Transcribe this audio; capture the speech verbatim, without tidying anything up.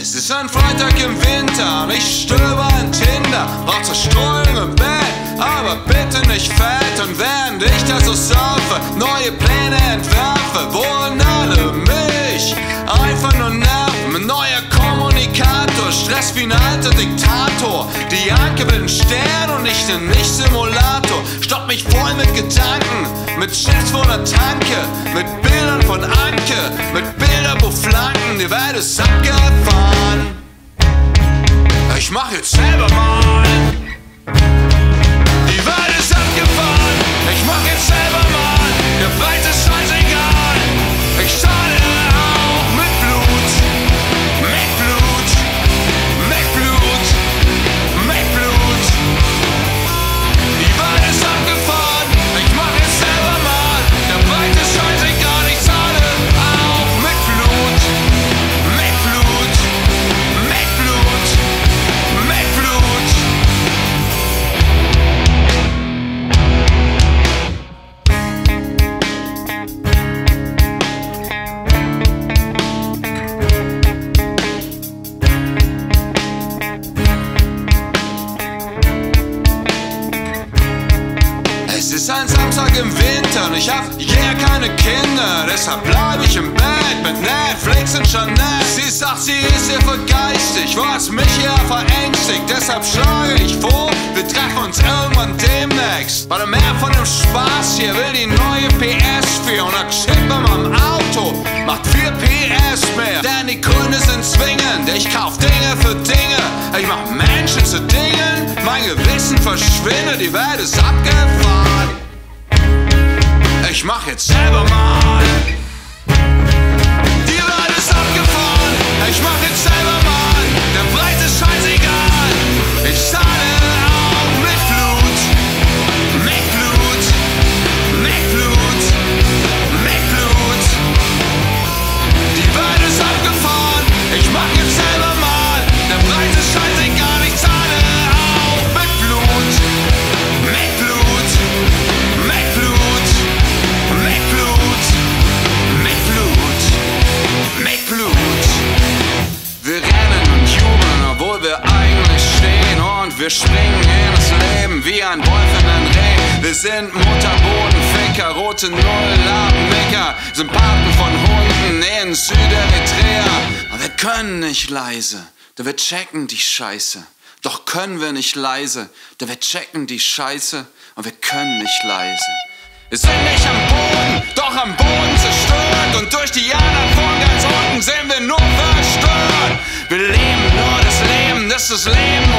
Es ist ein Freitag im Winter und ich stöber in Tinder, brauch Zerstreuung im Bett, aber bitte nicht fett. Und während ich das so surfe, neue Pläne entwerfe, wollen alle mich einfach nur nerven. Ein neuer Kommunikator, Stress wie ein alter Diktator. Die Anke will ein Stern und ich nenn mich Simulator. Stopp mich voll mit Gedanken, mit Chips vor der Tanke, mit Bildern von Anke, mit Bildern wo Flanken, die Welt ist abgefahren. Ich mach jetzt selber mal. Die Welt ist abgefahren. Ich mach jetzt selber mal. Der Preis ist scheißegal. Ich zahle auch mit Blut. Mit Blut. Mit Blut. Mit Blut. Die Welt ist abgefahren. Ich mach jetzt selber mal. Der Preis ist scheißegal. Ich zahle auch mit Blut. Mit Blut. Mit Blut. Es ist ein Samstag im Winter und ich hab yeah keine Kinder. Deshalb bleib ich im Bett mit Netflix und Chanel. Sie sagt, sie ist ihr vergeistig, was mich hier verängstigt. Deshalb schlage ich vor, wir treffen uns irgendwann demnächst. Weil mehr von dem Spaß hier will die neue P S vier. Und dann schickt man mal im Auto, macht vier P S mehr. Denn die Kunden sind zwingend, ich kauf Dinge für Dinge. Ich mach Menschen zu Dingen, mein Gewissen verschwindet. Die Welt ist abgefahren. Ich mach jetzt selber mal. Die Welt ist abgefahren. Ich mach jetzt selber mal. Der Preis ist scheißegal. Ich zahle auch mit Blut. Mit Blut. Mit Blut. Mit Blut. Die Welt ist abgefahren. Ich mach jetzt selber mal. Der Preis ist scheißegal. Ich zahle auch mit Blut. Mit Blut. Mit Blut. Mit Blut, mit Blut, mit Blut. Wir rennen und jubeln, obwohl wir eigentlich stehen. Und wir springen in das Leben wie ein Wolf in ein Reh. Wir sind Mutterbodenficker, rote Nulllabenmicker, Sympathen von Hunden in Süderitrea. Aber wir können nicht leise, denn wir checken die Scheiße. Doch können wir nicht leise, denn wir checken die Scheiße. Und wir können nicht leise. Wir sind nicht am Boden, doch am Boden zerstört. Und durch die anderen von ganz unten sind wir nur verstört. Wir leben nur das Leben, das ist das Leben.